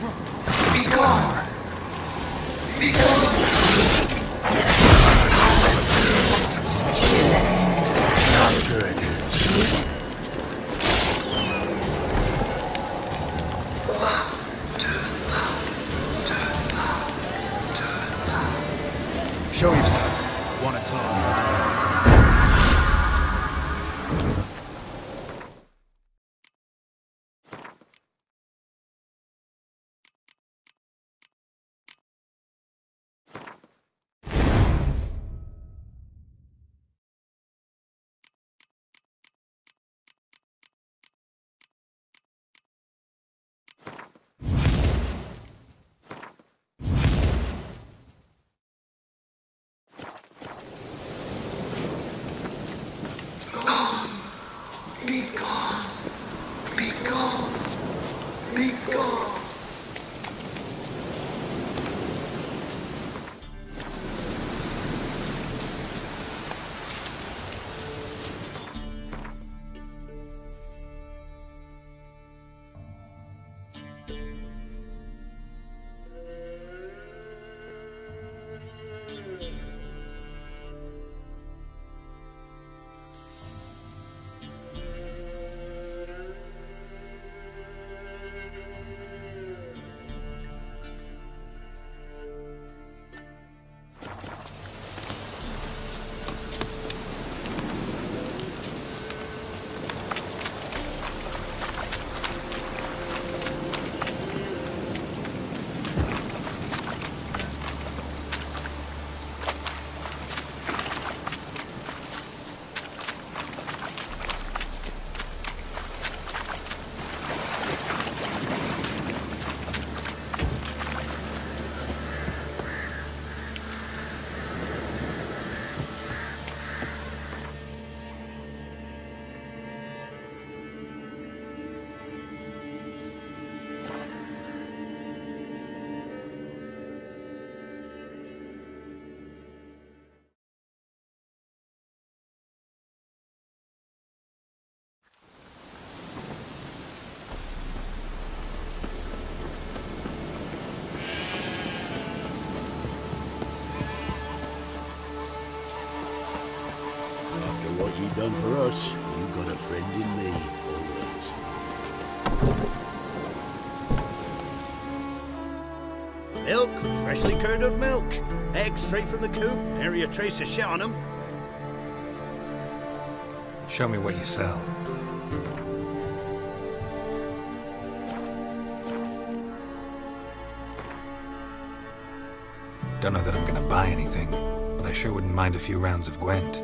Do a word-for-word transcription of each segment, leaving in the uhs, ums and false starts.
Begone! Begone! Thou hast not elect. Not good. Bah, turn bah, turn bah, turn bah. Show yourself. Wanna talk? What you've done for us, you've got a friend in me, always. Milk, freshly curdled milk. Eggs straight from the coop, nary a trace of shit on them. Show me what you sell. Don't know that I'm gonna buy anything, but I sure wouldn't mind a few rounds of Gwent.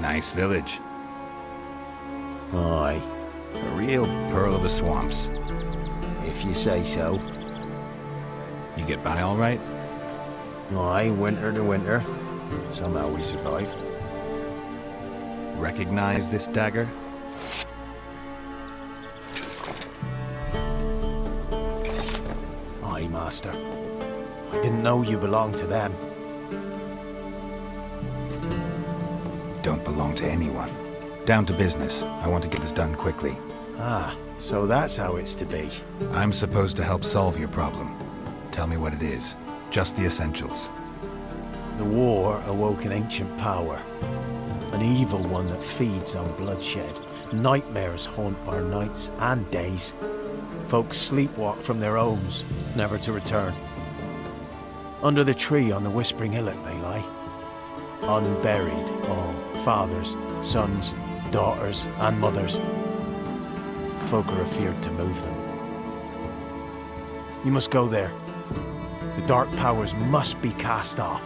Nice village. Aye. A real pearl of the swamps. If you say so. You get by all right? Aye, winter to winter. Somehow we survive. Recognize this dagger? Aye, master. I didn't know you belonged to them. Don't belong to anyone. Down to business. I want to get this done quickly. Ah, so that's how it's to be. I'm supposed to help solve your problem. Tell me what it is. Just the essentials. The war awoke an ancient power. An evil one that feeds on bloodshed. Nightmares haunt our nights and days. Folks sleepwalk from their homes, never to return. Under the tree on the Whispering Hillock they lie. Unburied, all fathers, sons, daughters, and mothers. Folk are afeard to move them. You must go there. The dark powers must be cast off.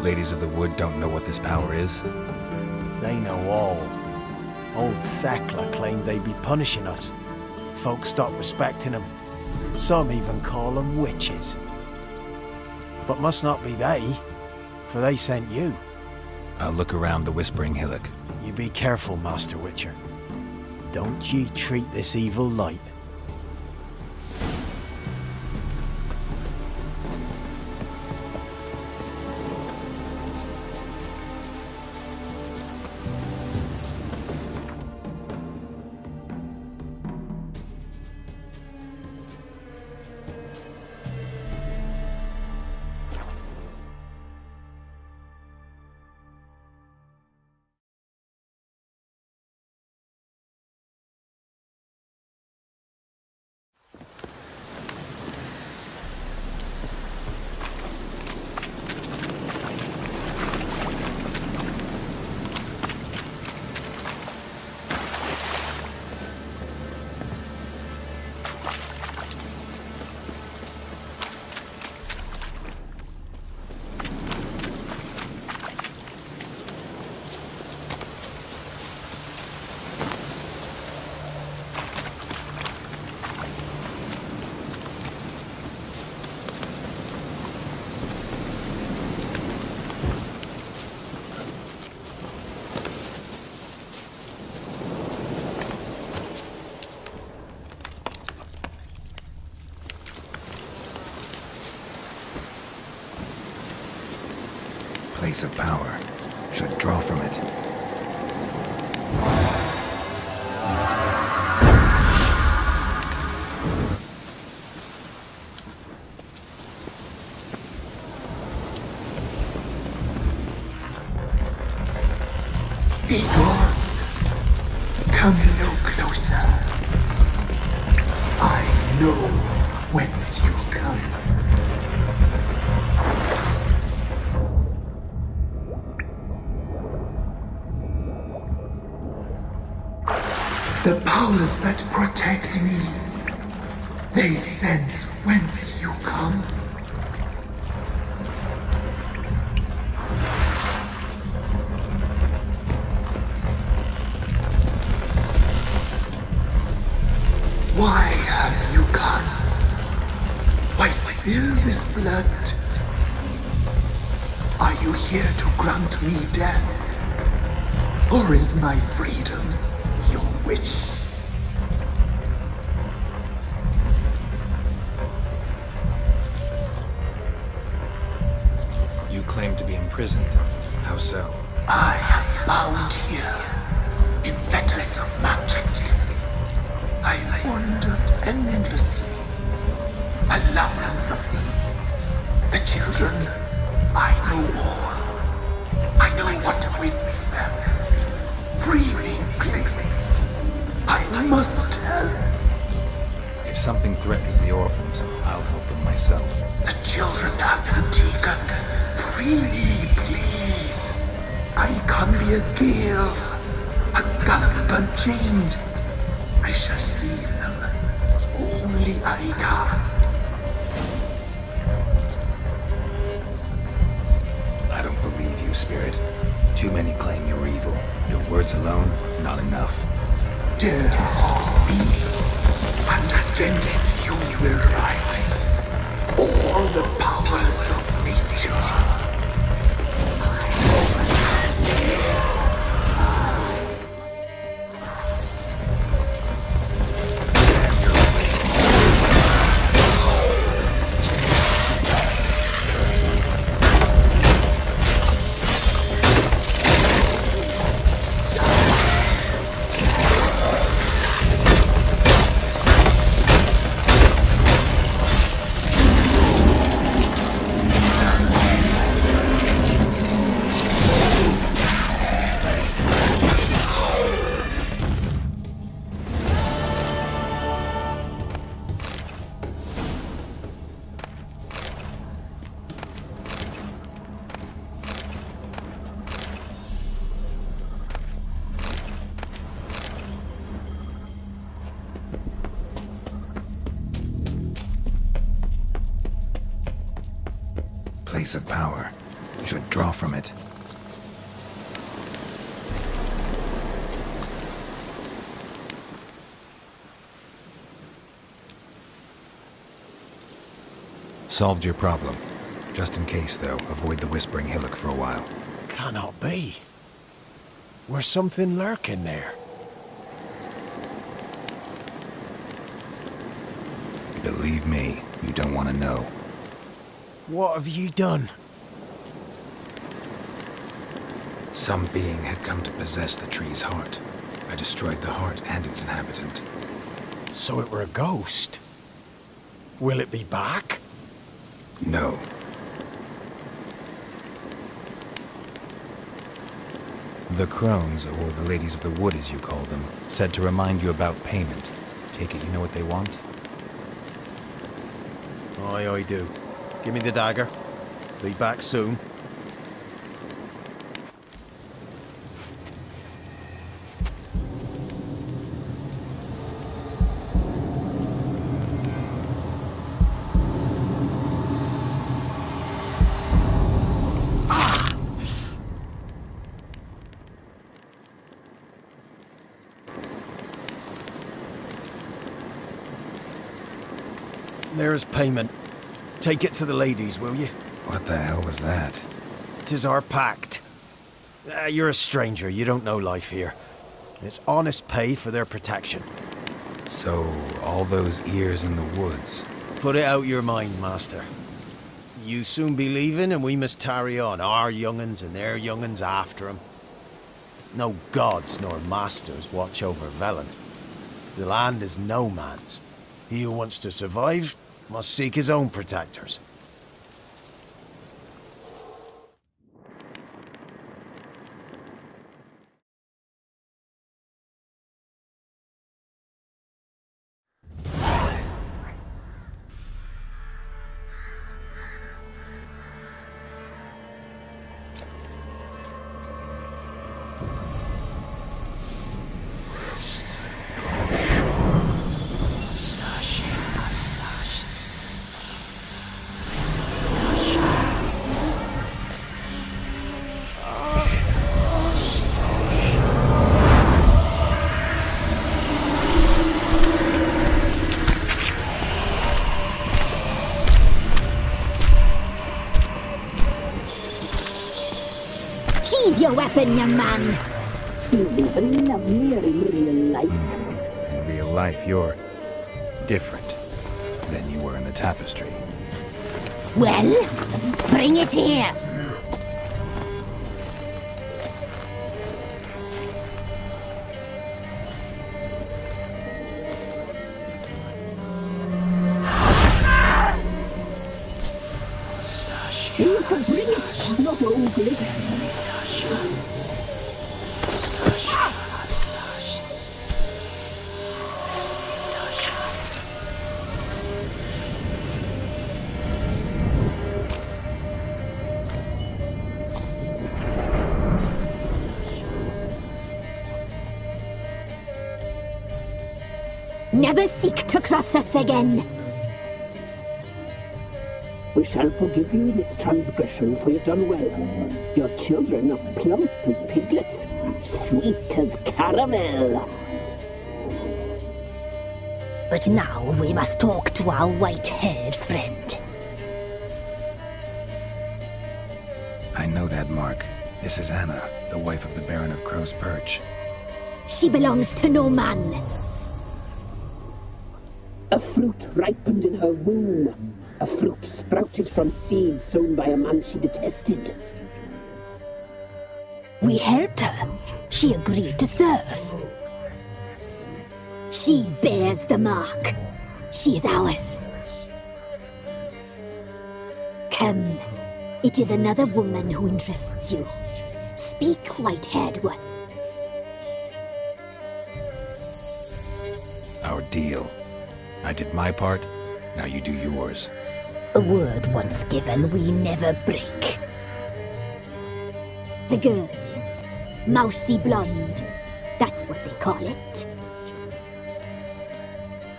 Ladies of the Wood don't know what this power is? They know all. Old Thekla claimed they'd be punishing us. Folk stopped respecting them. Some even call them witches. But must not be they, for they sent you. I'll look around the Whispering Hillock. You be careful, Master Witcher. Don't ye treat this evil light. Place of power. Should draw from it. That protect me. They sense whence you come. Why have you come? Why spill this blood? Are you here to grant me death? Or is my freedom your wish? Claim to be imprisoned. How so? I am bound here, in fetters of magic. I wander endlessly, allowance of thieves, the children. I know all. I know what awaits them. Free me, please. I must help. If something threatens the orphans, I'll help them myself. The children have been taken. Freely, please. I conjure a gale, a gallop unchained. I shall see them. Only I can. I don't you, Spirit. Too many claim you're evil. Your words alone, not enough. Dare me, and against you will rise all the powers of nature. Place of power. You should draw from it. Solved your problem. Just in case, though, avoid the Whispering Hillock for a while. Cannot be. Where's something lurking there? Believe me, you don't want to know. What have you done? Some being had come to possess the tree's heart. I destroyed the heart and its inhabitant. So it were a ghost? Will it be back? No. The crones, or the ladies of the wood as you call them, said to remind you about payment. Take it you know what they want? Aye, I do. Give me the dagger. Be back soon. There's payment. Take it to the ladies, will you? What the hell was that? 'Tis our pact. Uh, you're a stranger. You don't know life here. It's honest pay for their protection. So, all those ears in the woods. Put it out your mind, master. You soon be leaving and we must tarry on. Our young'uns and their young'uns after 'em. No gods nor masters watch over Velen. The land is no man's. He who wants to survive must seek his own protectors. Sheathe your weapon, young man! Is he enough near in real life? Mm. In real life, you're different than you were in the tapestry. Well, bring it here! You can bring it, not only. Never seek to cross us again. We shall forgive you this transgression, for you've done well. Your children are plump as piglets, sweet as caramel. But now we must talk to our white-haired friend. I know that mark. This is Anna, the wife of the Baron of Crow's Perch. She belongs to no man. A fruit ripened in her womb. A fruit sprouted from seeds sown by a man she detested. We helped her. She agreed to serve. She bears the mark. She is ours. Come. It is another woman who interests you. Speak, white-haired one. Our deal. I did my part, now you do yours. A word once given, we never break. The girl. Mousy blonde. That's what they call it.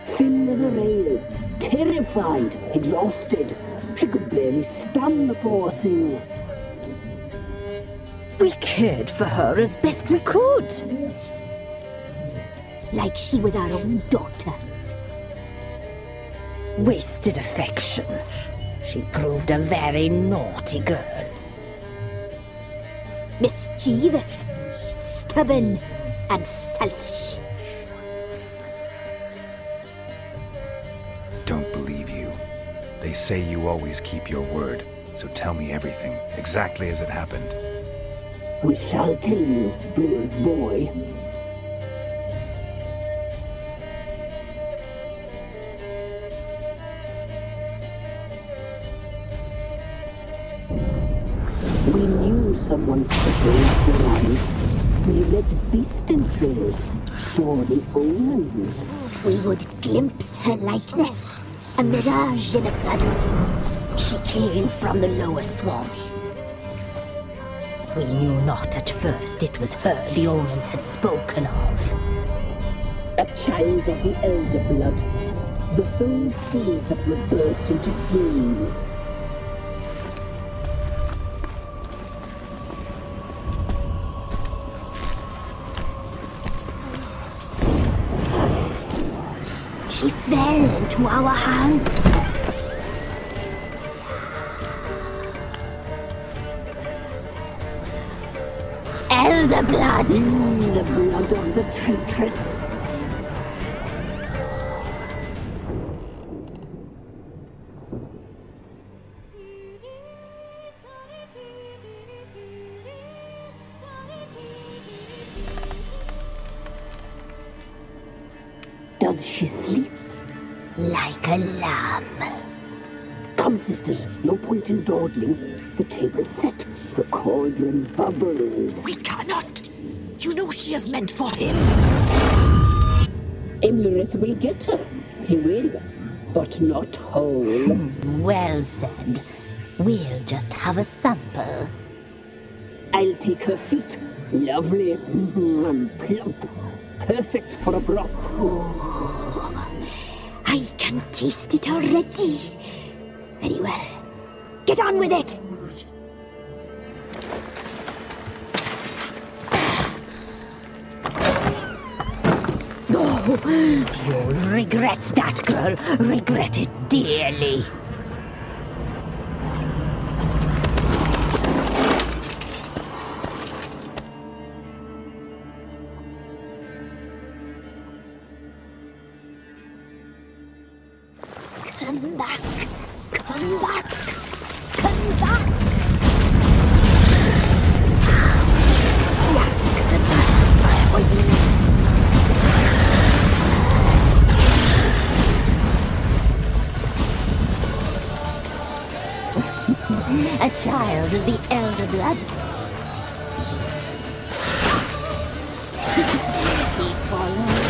Thin as a rail. Terrified. Exhausted. She could barely stand, the poor thing. We cared for her as best we could. Like she was our own daughter. Wasted affection. She proved a very naughty girl. Mischievous, stubborn, and selfish. Don't believe you. They say you always keep your word, so tell me everything, exactly as it happened. We shall tell you, brave boy. We knew someone separated the line. We let beast entrails, saw the omens. We would glimpse her likeness, a mirage in a flood. She came from the lower swamp. We knew not at first it was her the omens had spoken of. A child of the elder blood, the soul seed that would burst into flame. She fell into our hands. Elder blood! Mm, the blood of the traitress. Does she sleep? Like a lamb. Come, sisters, no point in dawdling. The table's set. The cauldron bubbles. We cannot. You know she is meant for him. Emlyrith will get her. He will, but not whole. Well said. We'll just have a sample. I'll take her feet. Lovely. Plump. Perfect for a broth. Oh, I can taste it already. Very well. Get on with it! Oh, you'll regret that, girl. Regret it dearly. Come back! Come back! Come back! Yes, come back, my own. A child of the elder blood. He follows.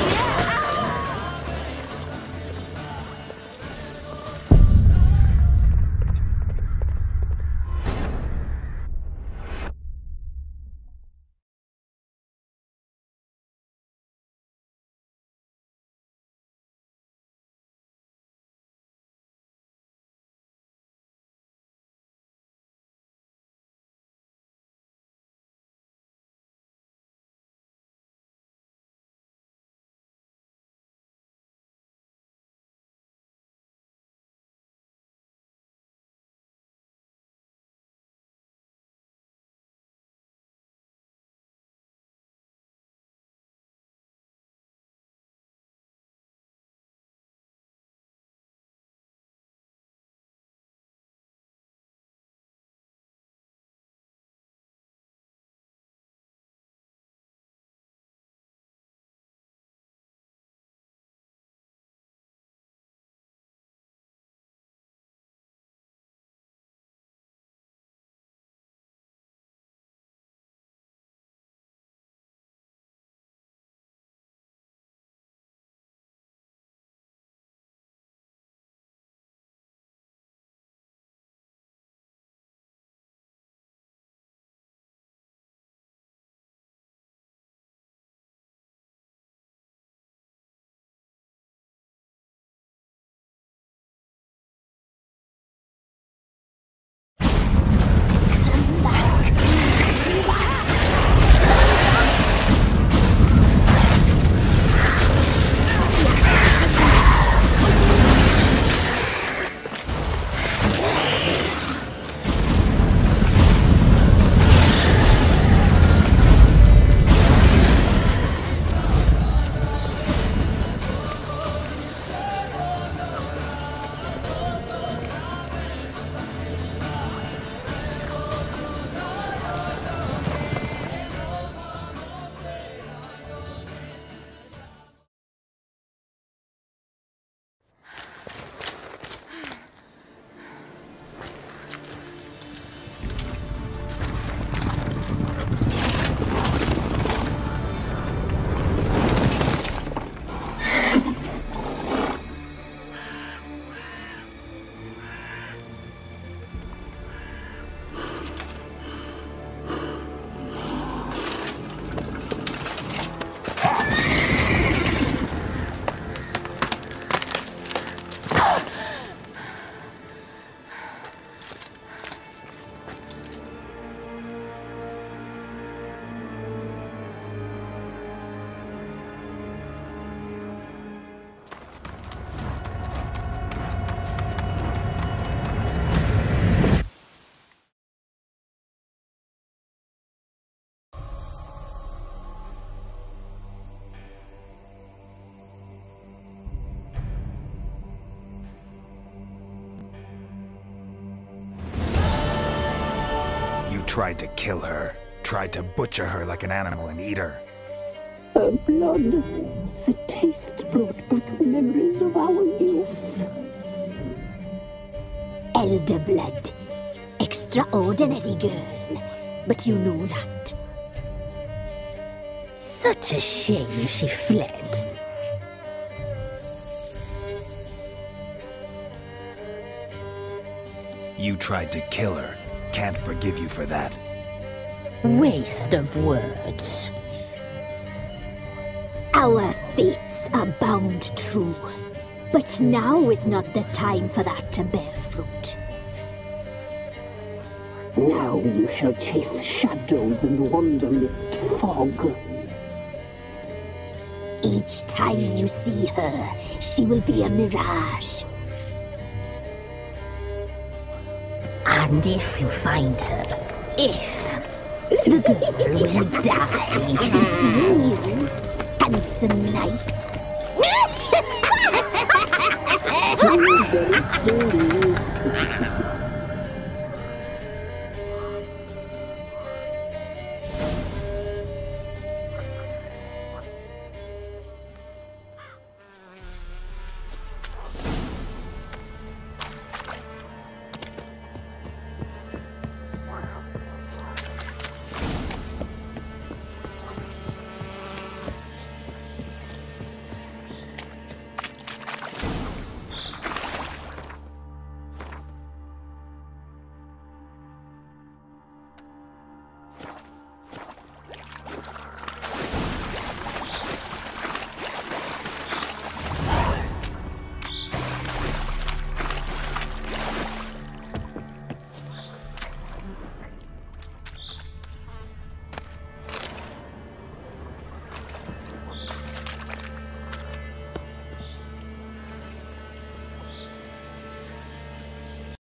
tried to kill her, tried to butcher her like an animal and eat her. Her blood, the taste brought back the memories of our youth. Elder blood, extraordinary girl, but you know that. Such a shame she fled. You tried to kill her. Can't forgive you for that. Waste of words. Our fates are bound true, but now is not the time for that to bear fruit. Now you shall chase shadows and wander midst fog. Each time you see her, she will be a mirage. And if you find her, if, the girl will die, seeing you, handsome light. So very silly.